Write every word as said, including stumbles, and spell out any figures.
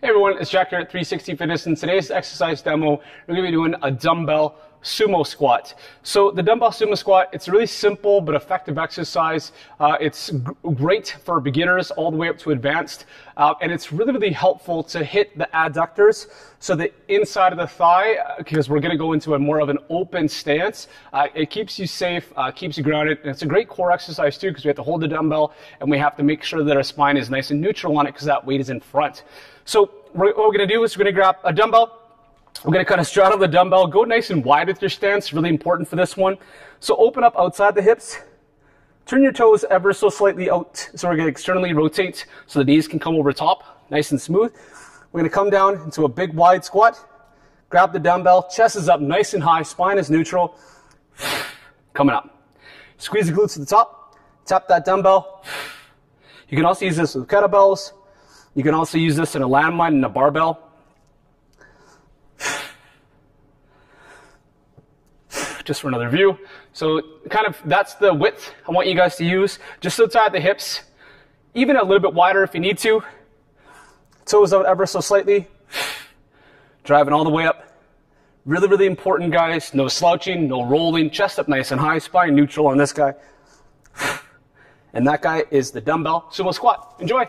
Hey everyone, it's Jack here at three sixty Fitness. In today's exercise demo, we're going to be doing a dumbbell sumo squat. So the dumbbell sumo squat, it's a really simple but effective exercise. Uh, it's g great for beginners all the way up to advanced. Uh, and it's really, really helpful to hit the adductors. So the inside of the thigh, because we're going to go into a more of an open stance. Uh, it keeps you safe, uh, keeps you grounded. And it's a great core exercise too, because we have to hold the dumbbell and we have to make sure that our spine is nice and neutral on it because that weight is in front. So what we're going to do is we're going to grab a dumbbell. We're going to kind of straddle the dumbbell, go nice and wide with your stance, really important for this one. So open up outside the hips, turn your toes ever so slightly out. So we're going to externally rotate so the knees can come over top, nice and smooth. We're going to come down into a big wide squat, grab the dumbbell, chest is up nice and high, spine is neutral, coming up. Squeeze the glutes to the top, tap that dumbbell. You can also use this with kettlebells. You can also use this in a landmine and a barbell. Just for another view. So kind of that's the width I want you guys to use. Just outside the hips. Even a little bit wider if you need to. Toes out ever so slightly. Driving all the way up. Really, really important, guys. No slouching, no rolling. Chest up nice and high. Spine neutral on this guy. And that guy is the dumbbell sumo squat. Enjoy.